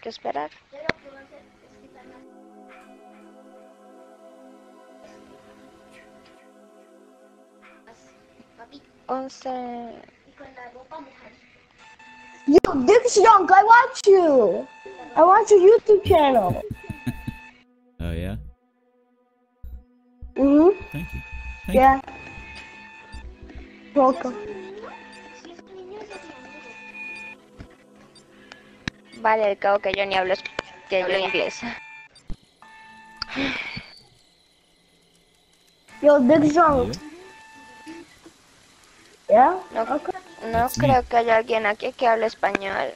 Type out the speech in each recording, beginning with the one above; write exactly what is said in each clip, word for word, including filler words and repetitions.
que esperar. once You, DiggsJunk, I watch you! I watch your YouTube channel! Oh, yeah? Mm-hmm. Thank you. Thank yeah. you. Welcome. Vale, al cabo que yo ni hablo, que hablo inglés. Yo, DiggsJunk. Yeah? No, okay. No creo que haya alguien aquí que hable español.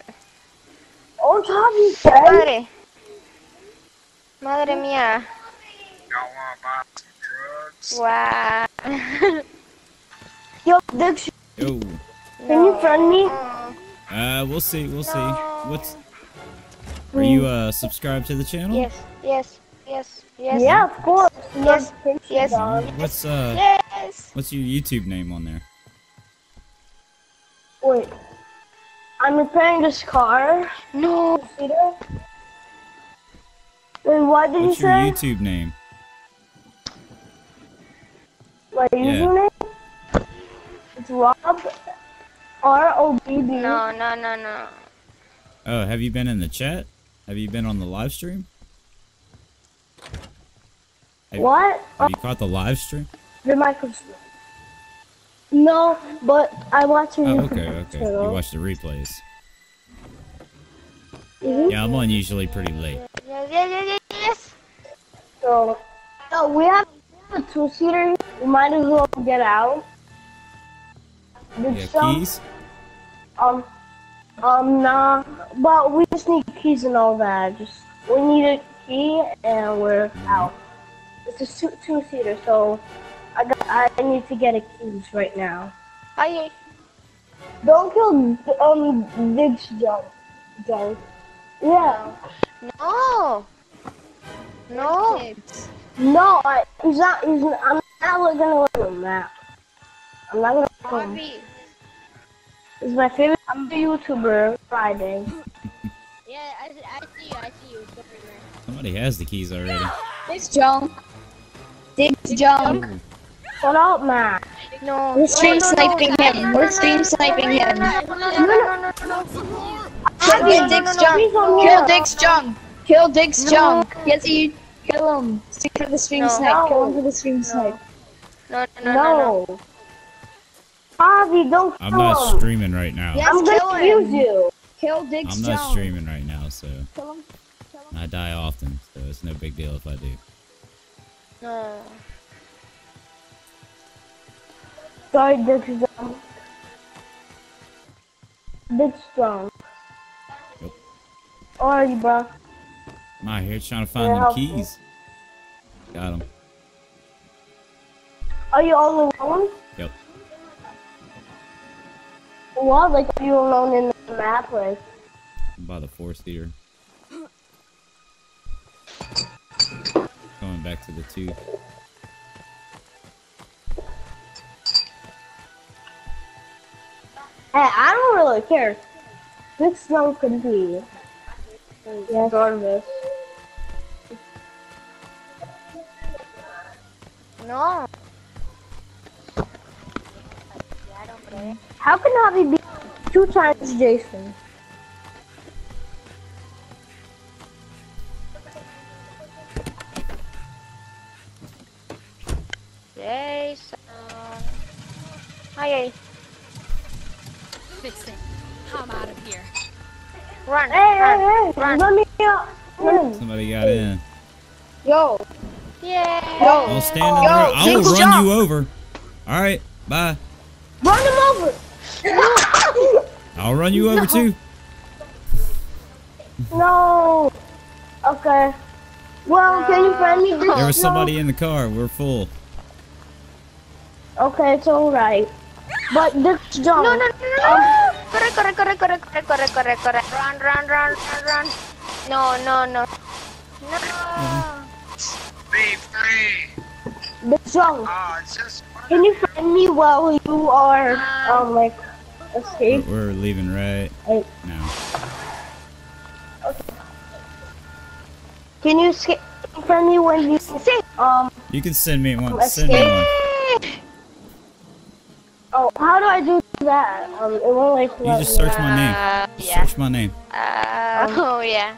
Oh, madre. Madre mía. Wow. Yo, Diggs. Yo. Can you friend me? Uh, we'll see. We'll see. What's? Are you uh subscribed to the channel? Yes. Yes. Yes. Yes. Yeah, of course. Yes. Yes. What's uh? Yes. What's your YouTube name on there? Wait, I'm repairing this car. No, Peter. Then what did What's you say? What's your YouTube name? My username? Yeah. It's Rob. R O B B. No, no, no, no. Oh, have you been in the chat? Have you been on the live stream? Have what? You, have you caught the live stream? The microphone. No, but I watch your oh, okay, okay. Channel. You watch the replays. Mm-hmm. Yeah, I'm on usually pretty late. Yes, yes, yes, yes. So, so we have a two-seater. We might as well get out. Yeah, keys? Um, um, nah. But we just need keys and all that. Just we need a key and we're mm-hmm. out. It's a two-seater, so. I got. I need to get a keys right now. I. Don't kill um DiggsJunk. Junk. Yeah. No. No. No. I, he's not. He's not. I'm not gonna let him out. I'm not gonna kill him. He's my favorite. I'm the YouTuber Friday. Yeah, I, I see you. I see you. Somebody has the keys already. No. DiggsJunk. DiggsJunk. Shut up, man. No, we're stream sniping him. We're stream sniping him. Kill DiggsJunk. Kill DiggsJunk. Kill DiggsJunk. Yes, you kill him. Stick for the stream snipe. Kill him for the stream snipe. No, no, no. Bobby, don't kill him. I'm not streaming right now. I'm gonna use you. Kill DiggsJunk. I'm not streaming right now, so kill him. I die often, so it's no big deal if I do. No. Sorry, DiggsJunk. DiggsJunk. Yep. Alrighty, bro. I'm out here trying to find yeah, them keys. You. Got them. Are you all alone? Yep. What? Like, are you alone in the map? Like, I'm by the forest theater. Going back to the two. Hey, I don't really care. This snow could be. Yeah, this. No. How can Javi be two times Jason? Jason. Hi. Fix it. I'm out of here. Run, hey, run, hey, run. Let me out. Run. Somebody got in. Yo. Yeah. Yo. I'll stand in the road. I will run you over. All right. Bye. Run him over. I'll run you over no. too. No. Okay. Well, uh, can you find me? There was somebody in the car. We're full. Okay, it's all right. But DiggsJunk. No, no, no, no. Correct, correct, correct, correct, correct, correct, correct, correct. Run, run, run, run, run. No, no, no. No. Be free. DiggsJunk. Uh, Can you find me while you are, um, like, escaped? We're leaving right now. Okay. Can you skip from me when you send? Um. You can send me one. Send me one. Oh, how do I do that? Um, it won't like. You just search my name. Uh, yeah. Search my name. Uh, oh yeah.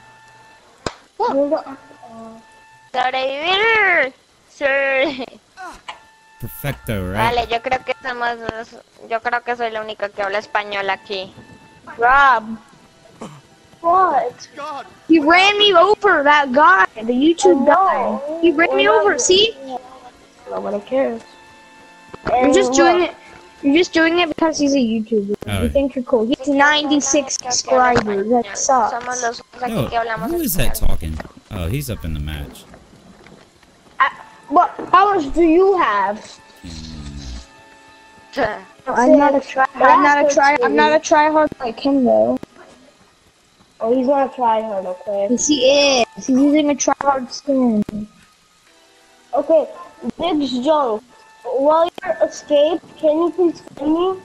Look. Sorry. Perfecto, right? Vale, yo creo que somos, yo creo que soy la única que habla español aquí. Rob. What? God. He ran me over, that guy, the YouTube guy. He ran me over, see? Nobody cares. You're just doing it. You're just doing it because he's a YouTuber. Oh. You think you're cool. He's ninety-six subscribers. That sucks. No, who is that talking? Oh, he's up in the match. What powers do you have? I'm not a try. I'm not a try. I'm not a tryhard like him though. Oh, he's not a tryhard, okay? Yes, he is. He's using a tryhard skin. Okay, DiggsJunk. While you're escaped, can you please find me?